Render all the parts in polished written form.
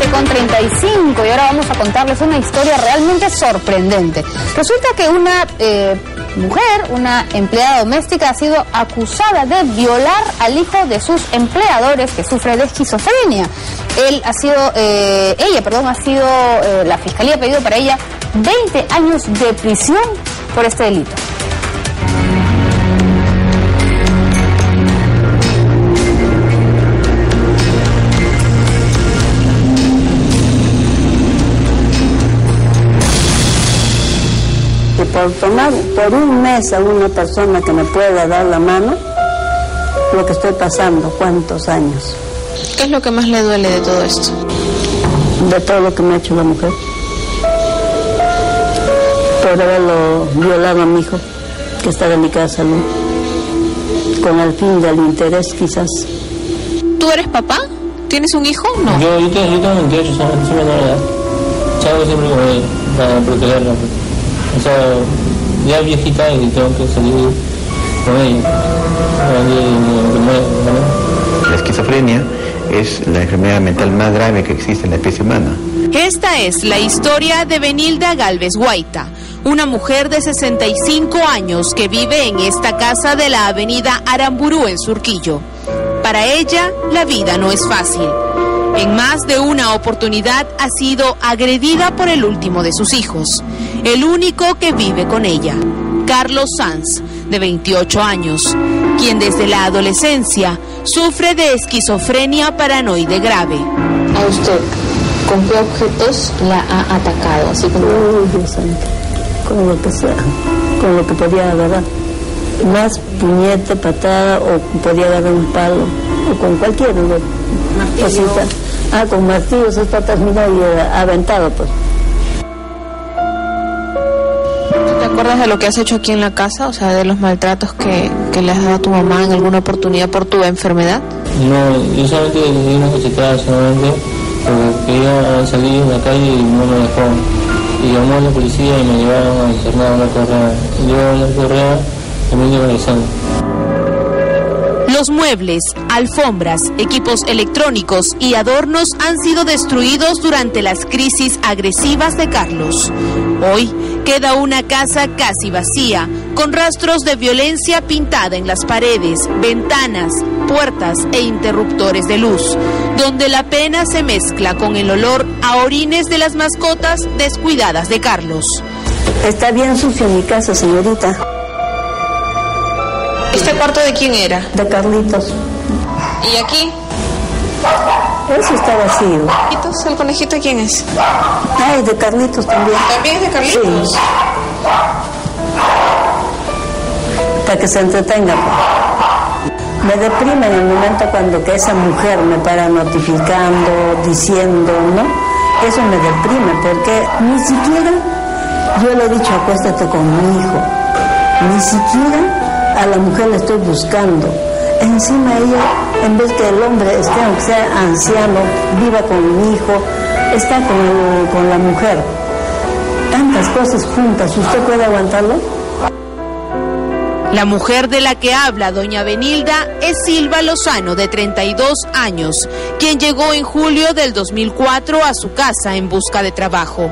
7:35 y ahora vamos a contarles una historia realmente sorprendente. Resulta que una mujer, una empleada doméstica, ha sido acusada de violar al hijo de sus empleadores que sufre de esquizofrenia. La fiscalía ha pedido para ella 20 años de prisión por este delito. Por tomar por un mes a una persona que me pueda dar la mano, lo que estoy pasando, cuántos años. ¿Qué es lo que más le duele de todo esto? De todo lo que me ha hecho la mujer. Por haberlo violado a mi hijo, que está delicado de salud, con el fin del interés quizás. ¿Tú eres papá? ¿Tienes un hijo? No. Yo tengo 28, soy menor de edad. Chavo siempre para protegerla. O sea, ya viejita y tengo que salir con ella. La esquizofrenia es la enfermedad mental más grave que existe en la especie humana. Esta es la historia de Benilda Galvez Guaita, una mujer de 65 años que vive en esta casa de la avenida Aramburú en Surquillo. Para ella, la vida no es fácil. En más de una oportunidad ha sido agredida por el último de sus hijos, el único que vive con ella, Carlos Sanz, de 28 años, quien desde la adolescencia sufre de esquizofrenia paranoide grave. ¿A usted con qué objetos la ha atacado? Así como... con lo que sea, con lo que podía agarrar. Más puñete, patada, o podía agarrar un palo, o con cualquier cosita. Con martillos, está terminado y aventado, pues. ¿Te acuerdas de lo que has hecho aquí en la casa? O sea, de los maltratos que le has dado a tu mamá en alguna oportunidad por tu enfermedad. No, yo solamente decidí una cosita, solamente porque quería salir en la calle y no me dejó. Y llamó a la policía y me llevaron a internar una correa. Yo una correa y me llevaron a la... Los muebles, alfombras, equipos electrónicos y adornos han sido destruidos durante las crisis agresivas de Carlos. Hoy queda una casa casi vacía, con rastros de violencia pintada en las paredes, ventanas, puertas e interruptores de luz, donde la pena se mezcla con el olor a orines de las mascotas descuidadas de Carlos. Está bien sucio mi casa, señorita. ¿Este cuarto de quién era? De Carlitos. ¿Y aquí? Eso está vacío. ¿El conejito quién es? Ay, de Carlitos también. ¿También es de Carlitos? Sí. Para que se entretenga. Me deprime en el momento cuando que esa mujer me para notificando, diciendo, ¿no? Eso me deprime porque ni siquiera yo le he dicho acuéstate con mi hijo. Ni siquiera a la mujer la estoy buscando. Encima ella, en vez que el hombre esté, aunque sea anciano, viva con mi hijo, está con la mujer. Tantas cosas juntas, ¿usted puede aguantarlo? La mujer de la que habla doña Benilda es Silva Lozano, de 32 años, quien llegó en julio del 2004 a su casa en busca de trabajo.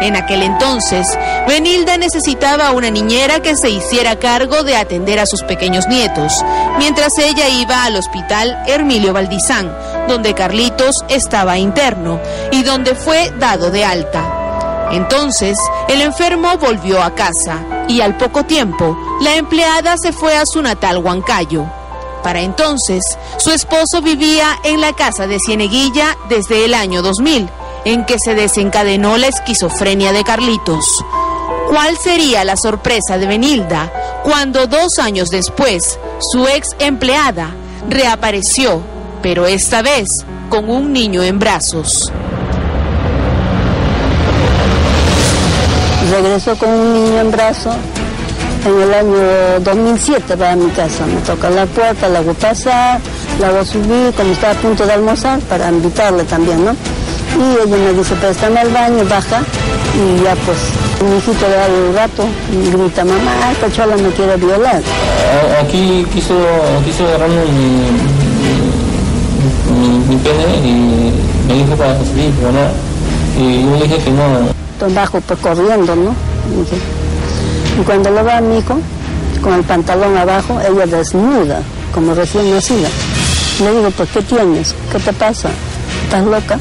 En aquel entonces, Benilda necesitaba una niñera que se hiciera cargo de atender a sus pequeños nietos, mientras ella iba al hospital Hermilio Valdizán, donde Carlitos estaba interno y donde fue dado de alta. Entonces, el enfermo volvió a casa y al poco tiempo, la empleada se fue a su natal Huancayo. Para entonces, su esposo vivía en la casa de Cieneguilla desde el año 2000. En que se desencadenó la esquizofrenia de Carlitos. ¿Cuál sería la sorpresa de Benilda cuando 2 años después su ex empleada reapareció, pero esta vez con un niño en brazos? Regresó con un niño en brazos en el año 2007 para mi casa. Me toca la puerta, la voy a pasar, la voy a subir, como estaba a punto de almorzar, para invitarle también, ¿no? Y ella me dice, pero está en el baño, baja, y ya pues, mi hijito le da el gato, y grita, mamá, esta chola me quiere violar. Aquí quiso agarrarme mi mi pene y me dijo para construir, ¿verdad? Y yo dije que no. Don bajo pues, corriendo, ¿no? Y cuando lo va a mi hijo, con el pantalón abajo, ella desnuda, como recién nacida. Le digo, pues, ¿qué tienes? ¿Qué te pasa? ¿Estás loca?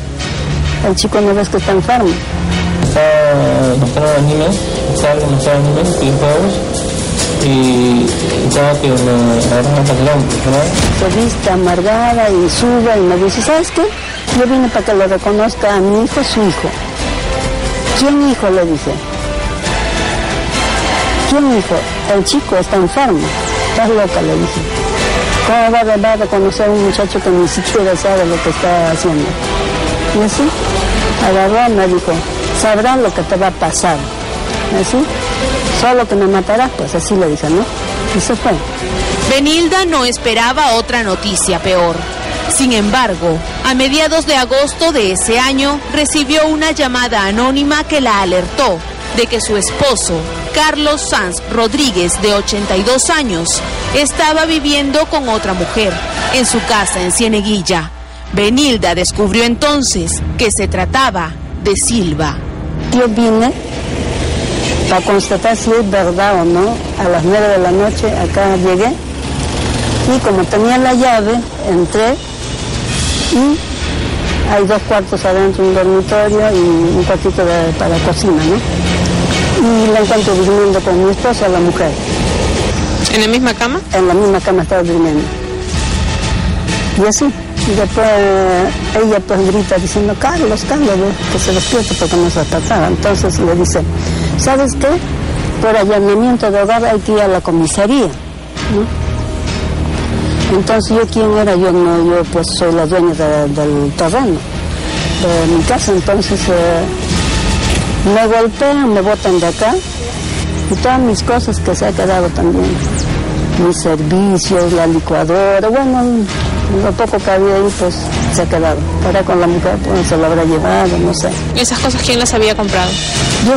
El chico no ves que está enfermo. Estaba mostrando animes, estaba mostrando animes, videojuegos, y estaba que me agarran el pantalón, ¿verdad? Se viste amargada y suda y me dice, ¿sabes qué? Yo vine para que lo reconozca a mi hijo, su hijo. ¿Quién hijo? Le dije. ¿Quién hijo? El chico está enfermo. Estás loca, le dije. ¿Cómo va a reconocer a un muchacho que ni siquiera sabe lo que está haciendo? Y así, agarró y me dijo, sabrás lo que te va a pasar. Y así, solo que me matarás, pues así le dije, ¿no? Y se fue. Benilda no esperaba otra noticia peor. Sin embargo, a mediados de agosto de ese año, recibió una llamada anónima que la alertó de que su esposo, Carlos Sanz Rodríguez, de 82 años, estaba viviendo con otra mujer en su casa en Cieneguilla. Benilda descubrió entonces que se trataba de Silva. Yo vine para constatar si es verdad o no. A las 9 de la noche acá llegué y como tenía la llave, entré. Y hay dos cuartos adentro, un dormitorio y un cuartito para cocina, ¿no? Y la encuentro durmiendo con mi esposa, la mujer. ¿En la misma cama? En la misma cama estaba durmiendo. Y así, después ella pues grita diciendo, Carlos, Carlos, que se despierte porque nos atrasaba. Entonces le dice, ¿sabes qué? Por allanamiento de hogar hay que ir a la comisaría, ¿no? Entonces, ¿yo quién era? Yo no, yo pues soy la dueña del terreno, de mi casa. Entonces, me golpean, me botan de acá y todas mis cosas que se ha quedado también. Mis servicios, la licuadora, bueno, lo poco que había ahí pues se ha quedado. Ahora con la mujer pues se lo habrá llevado, no sé. ¿Y esas cosas quién las había comprado? Yo.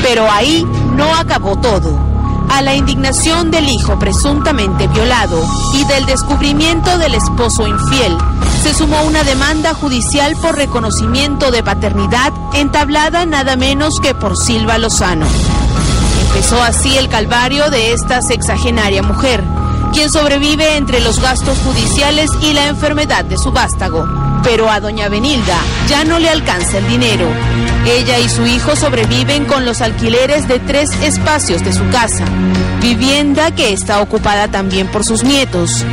Pero ahí no acabó todo. A la indignación del hijo presuntamente violado y del descubrimiento del esposo infiel, se sumó una demanda judicial por reconocimiento de paternidad entablada nada menos que por Silva Lozano. Empezó así el calvario de esta sexagenaria mujer, quien sobrevive entre los gastos judiciales y la enfermedad de su vástago. Pero a doña Benilda ya no le alcanza el dinero. Ella y su hijo sobreviven con los alquileres de 3 espacios de su casa, vivienda que está ocupada también por sus nietos,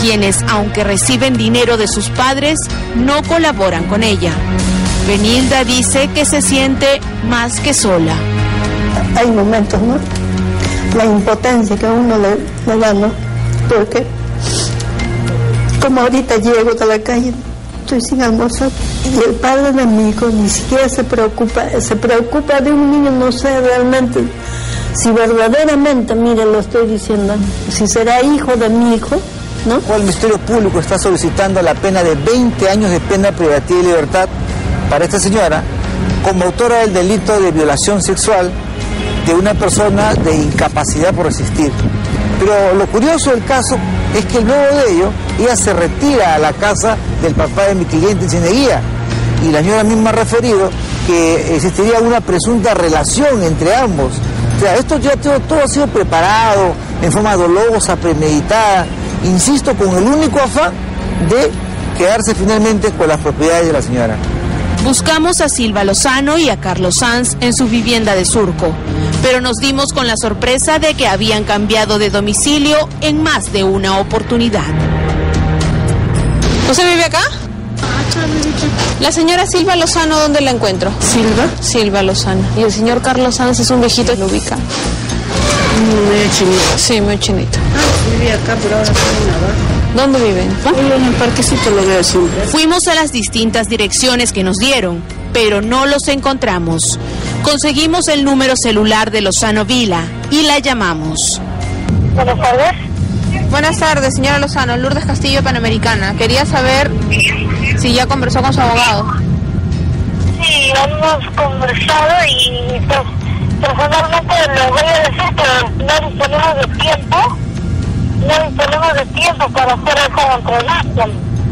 quienes, aunque reciben dinero de sus padres, no colaboran con ella. Benilda dice que se siente más que sola. Hay momentos, ¿no? La impotencia que a uno le da, ¿no? Porque, como ahorita llego de la calle, estoy sin almorzar. Y el padre de mi hijo ni siquiera se preocupa de un niño, no sé realmente, si verdaderamente, miren, lo estoy diciendo, si será hijo de mi hijo, ¿no? El Ministerio Público está solicitando la pena de 20 años de pena privativa de libertad para esta señora, como autora del delito de violación sexual de una persona de incapacidad por resistir. Pero lo curioso del caso es que luego de ello, ella se retira a la casa del papá de mi cliente en Cieneguilla. Y la señora misma ha referido que existiría una presunta relación entre ambos. O sea, esto ya todo ha sido preparado, en forma dolosa, premeditada, insisto, con el único afán de quedarse finalmente con las propiedades de la señora. Buscamos a Silva Lozano y a Carlos Sanz en su vivienda de Surco, pero nos dimos con la sorpresa de que habían cambiado de domicilio en más de una oportunidad. ¿No se vive acá? La señora Silva Lozano, ¿dónde la encuentro? ¿Silva? Silva Lozano. Y el señor Carlos Sanz es un viejito que lo ubica. Medio chinito. Sí, medio chinito. Ah, vive acá, pero ahora no nada. ¿Dónde viven? En el parquecito lo veo siempre. Fuimos a las distintas direcciones que nos dieron, pero no los encontramos. Conseguimos el número celular de Lozano Vila y la llamamos. Buenas tardes. Buenas tardes, señora Lozano. Lourdes Castillo, Panamericana. Quería saber si ya conversó con su abogado. Sí, hemos conversado y personalmente les voy a decir que no disponemos de tiempo para hacer esa entrevista.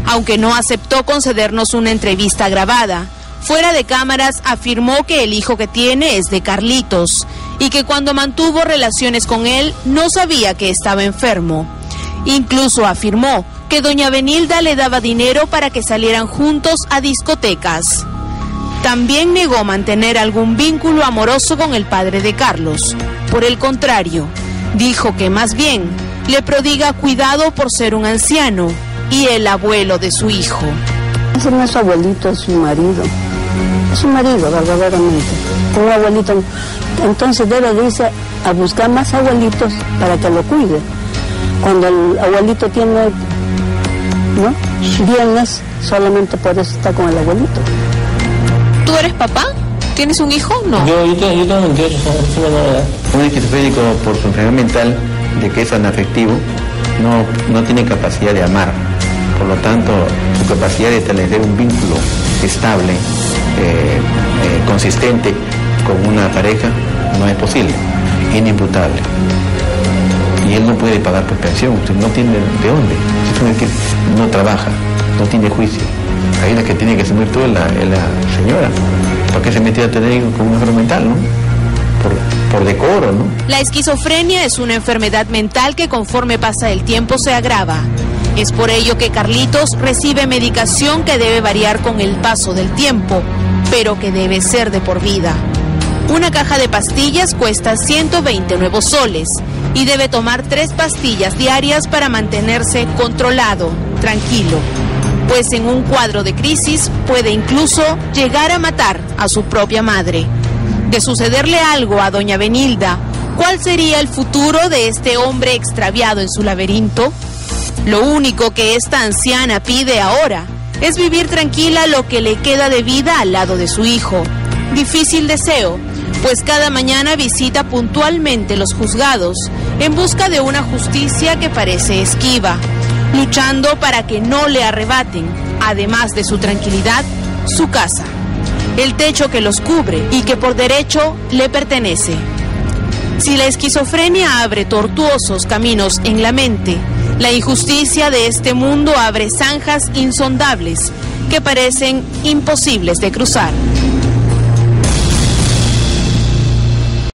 aunque no aceptó concedernos una entrevista grabada. Fuera de cámaras afirmó que el hijo que tiene es de Carlitos y que cuando mantuvo relaciones con él no sabía que estaba enfermo. Incluso afirmó que doña Benilda le daba dinero para que salieran juntos a discotecas. También negó mantener algún vínculo amoroso con el padre de Carlos. Por el contrario, dijo que más bien le prodiga cuidado por ser un anciano y el abuelo de su hijo. Ese no es su abuelito, es su marido. Es su marido, verdaderamente. Un abuelito. Entonces debe de irse a buscar más abuelitos para que lo cuide. Cuando el abuelito tiene, ¿no?, bienes, solamente por eso está con el abuelito. ¿Tú eres papá? ¿Tienes un hijo? No. Yo tengo 28, es una novedad. Un esquizofrénico por su enfermedad mental, de que es anafectivo, no tiene capacidad de amar. Por lo tanto, su capacidad de establecer un vínculo estable, consistente con una pareja, no es posible, es inimputable. Y él no puede pagar por pensión, usted no tiene de dónde, no trabaja, no tiene juicio. Ahí la que tiene que asumir tú es la señora, porque se metió a tener hijos con un enfermo mental, ¿no? Por decoro, ¿no? La esquizofrenia es una enfermedad mental que conforme pasa el tiempo se agrava. Es por ello que Carlitos recibe medicación que debe variar con el paso del tiempo, pero que debe ser de por vida. Una caja de pastillas cuesta 120 nuevos soles y debe tomar 3 pastillas diarias para mantenerse controlado, tranquilo, pues en un cuadro de crisis puede incluso llegar a matar a su propia madre. De sucederle algo a doña Benilda, ¿cuál sería el futuro de este hombre extraviado en su laberinto? Lo único que esta anciana pide ahora es vivir tranquila lo que le queda de vida al lado de su hijo. Difícil deseo, pues cada mañana visita puntualmente los juzgados en busca de una justicia que parece esquiva, luchando para que no le arrebaten, además de su tranquilidad, su casa, el techo que los cubre y que por derecho le pertenece. Si la esquizofrenia abre tortuosos caminos en la mente, la injusticia de este mundo abre zanjas insondables que parecen imposibles de cruzar.